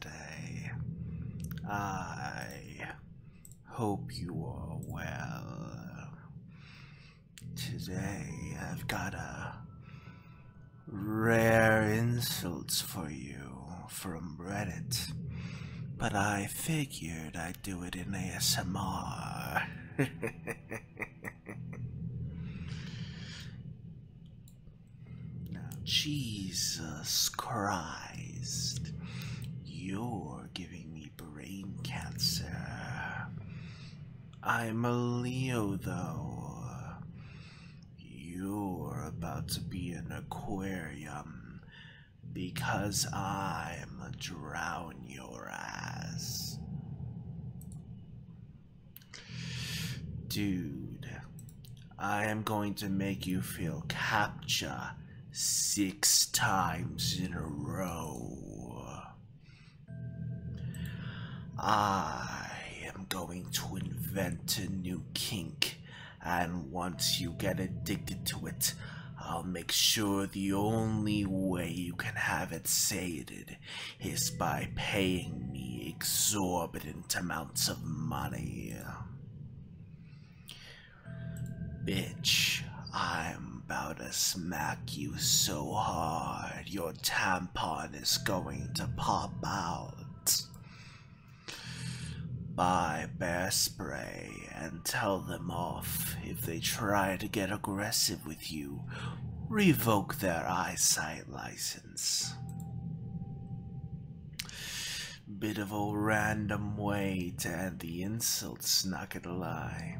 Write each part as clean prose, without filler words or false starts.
today. I hope you are well. Today I've got a rare insults for you from Reddit, but I figured I'd do it in ASMR. Now, Jesus Christ, you're giving me brain cancer. I'm a Leo, though. You're about to be an aquarium because I'm a drown your ass. Dude, I am going to make you feel CAPTCHA 6 times in a row. I am going to invent a new kink, and once you get addicted to it, I'll make sure the only way you can have it sated is by paying me exorbitant amounts of money. Bitch, I'm about to smack you so hard your tampon is going to pop out. Buy bear spray and tell them off. If they try to get aggressive with you, revoke their eyesight license. Bit of a random way to end the insults, not gonna lie.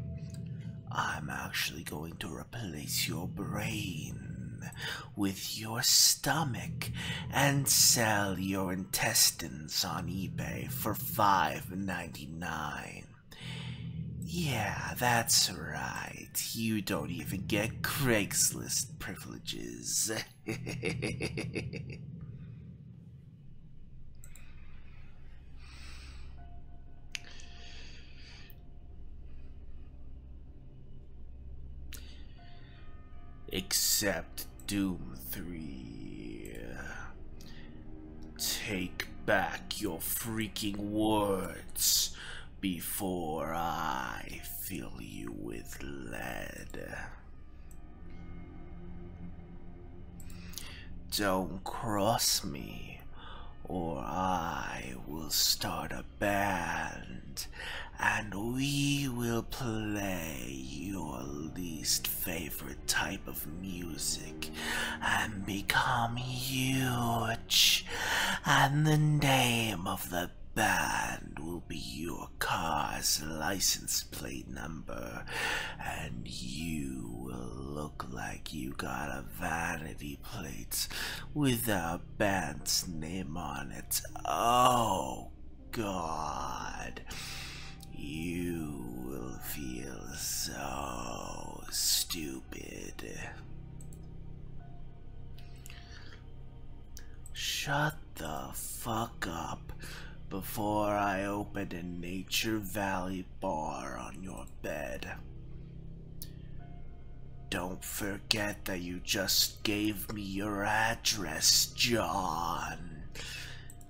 I'm actually going to replace your brain with your stomach and sell your intestines on eBay for $5.99. Yeah, that's right. You don't even get Craigslist privileges. Except Doom 3. Take back your freaking words before I fill you with lead. Don't cross me, or I will start a band, and we will play your least favorite type of music and become huge, and the name of the band will be your car's license plate number, and you will look like you got a vanity plate with our band's name on it. Oh God, you will feel so stupid. Shut the fuck up before I open a Nature Valley bar on your bed. Don't forget that you just gave me your address, John,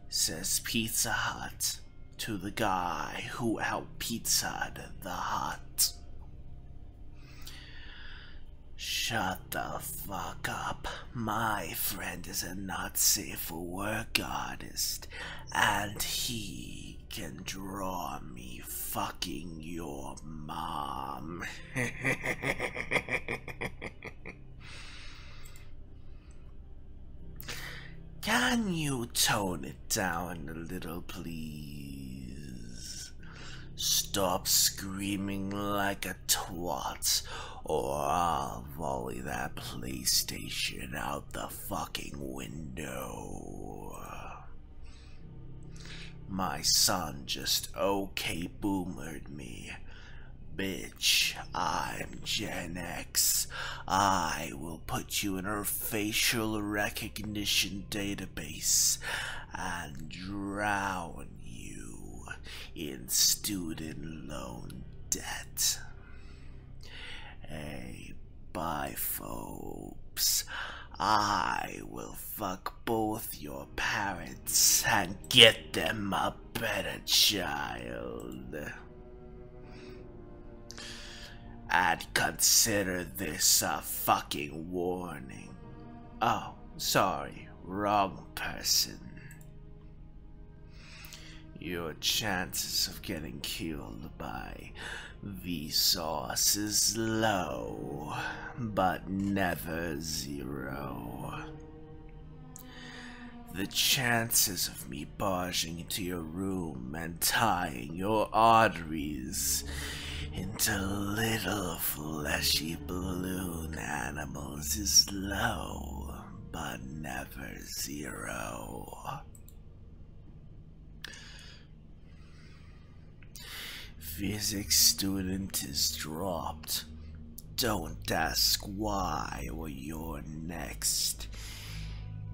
says Pizza Hut to the guy who out-pizza'd the hut. Shut the fuck up. My friend is a not safe for work artist, and he can draw me fucking your mom. Can you tone it down a little, please? Stop screaming like a twat, or I'll volley that PlayStation out the fucking window. My son just okay boomered me. Bitch, I'm Gen X. I will put you in her facial recognition database and drown you in student loan debt. Hey, bye, folks. I will fuck both your parents and get them a better child. And consider this a fucking warning. Oh, sorry, wrong person. Your chances of getting killed by Vsauce is low, but never zero. The chances of me barging into your room and tying your arteries into little fleshy balloon animals is low, but never zero. Physics student is dropped. Don't ask why or you're next.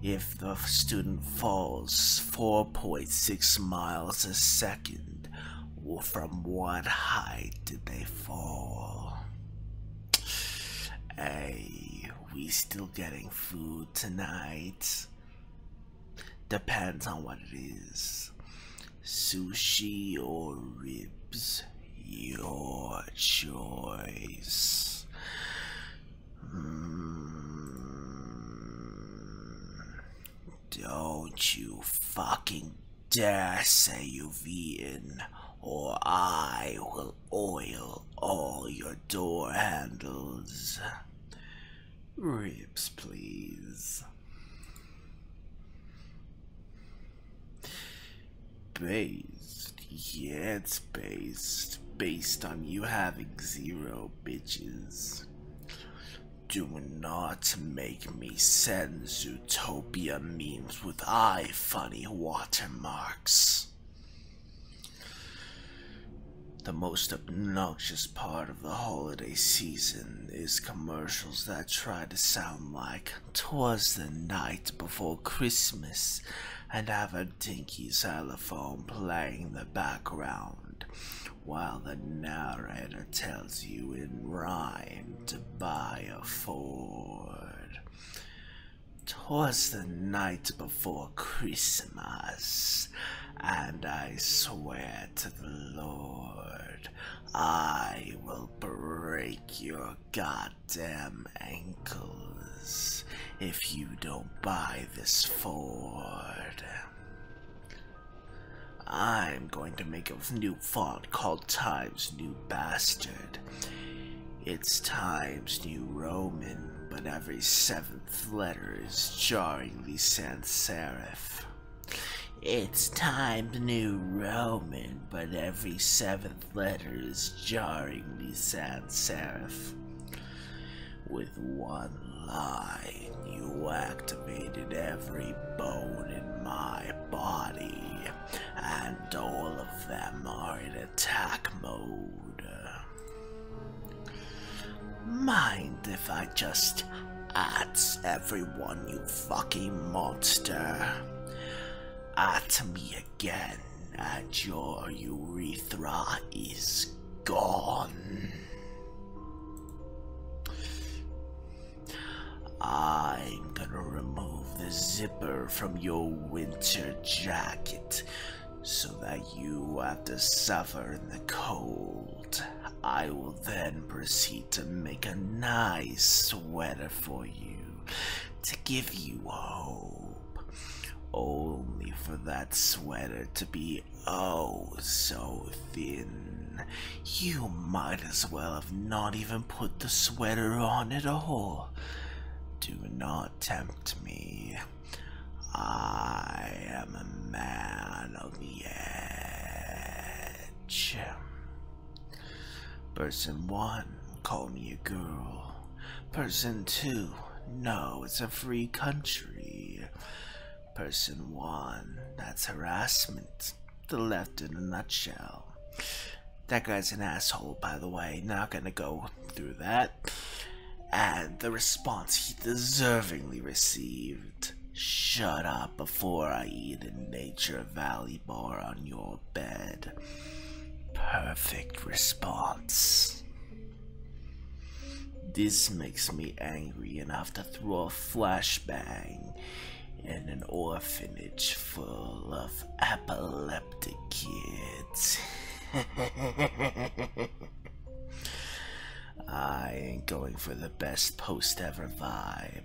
If the student falls 4.6 miles a second, from what height did they fall? Hey, we still getting food tonight? Depends on what it is. Sushi or ribs? Your choice. Don't you fucking dare say you've eaten, or I will oil all your door handles. Ribs, please. Based, yeah, it's based. Based on you having zero, bitches. Do not make me send Zootopia memes with funny watermarks. The most obnoxious part of the holiday season is commercials that try to sound like 'twas the night before Christmas and have a dinky xylophone playing in the background while the narrator tells you in rhyme to buy a Ford. 'Twas the night before Christmas, and I swear to the Lord, I will break your goddamn ankles if you don't buy this Ford. I'm going to make a new font called Times New Bastard. It's Times New Roman, but every seventh letter is jarringly sans serif. It's Times New Roman, but every seventh letter is jarringly sans serif. With one line, you activated every bone in my body, and all of them are in attack mode. Mind if I just at everyone, you fucking monster? At me again, and your urethra is gone. I'm gonna remove the zipper from your winter jacket so that you have to suffer in the cold. I will then proceed to make a nice sweater for you to give you hope. Only for that sweater to be oh so thin, you might as well have not even put the sweater on at all. Do not tempt me. I am a man on the edge. Person 1, call me a girl. Person 2, no, it's a free country. Person 1, that's harassment. The left in a nutshell. That guy's an asshole, by the way. Not gonna go through that. And the response he deservingly received. Shut up before I eat a Nature Valley bar on your bed. Perfect response. This makes me angry, and I have to throw a flashbang in an orphanage full of epileptic kids. I ain't going for the best post ever vibe.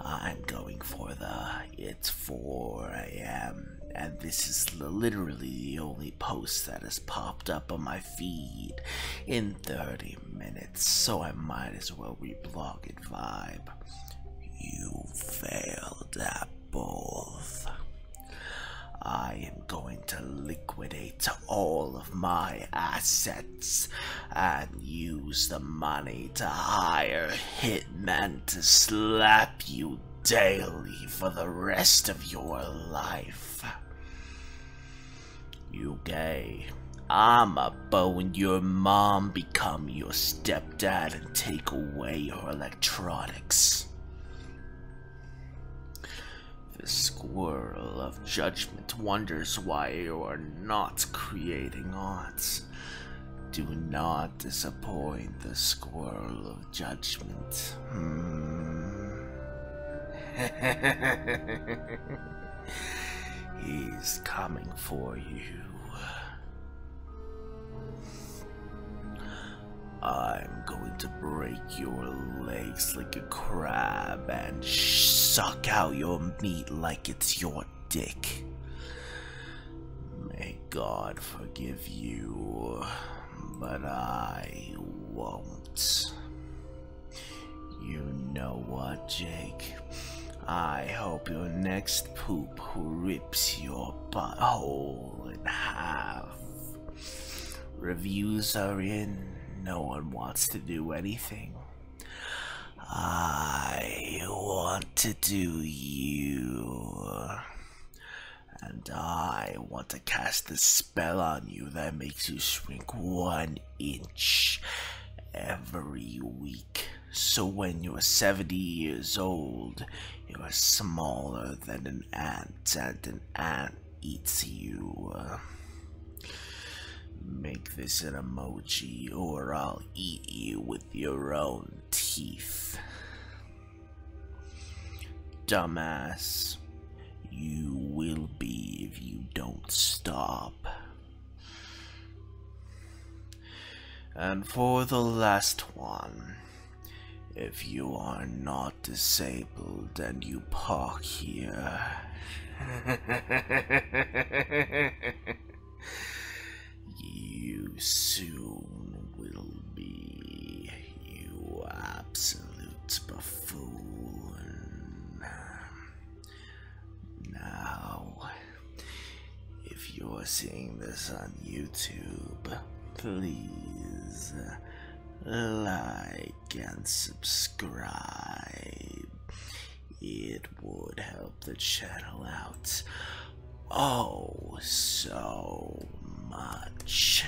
I'm going for the it's 4 AM and this is literally the only post that has popped up on my feed in 30 minutes, so I might as well reblog it vibe. You failed at both. I am going to liquidate all of my assets and use the money to hire hitmen to slap you daily for the rest of your life. You gay, I'ma bow when your mom become your stepdad and take away your electronics. The squirrel of judgment wonders why you are not creating art. Do not disappoint the squirrel of judgment. He's coming for you. I'm going to break your legs like a crab and suck out your meat like it's your dick. May God forgive you, but I won't. You know what, Jake? I hope your next poop rips your butthole in half. Reviews are in. No one wants to do anything. I want to do you. And I want to cast a spell on you that makes you shrink 1 inch every week. So when you're 70 years old, you're smaller than an ant, and an ant eats you. Make this an emoji, or I'll eat you with your own teeth. Dumbass, you will be if you don't stop. And for the last one, if you are not disabled and you park here, you soon will be, you absolute buffoon. Now, if you're seeing this on YouTube, please like and subscribe. It would help the channel out oh so much.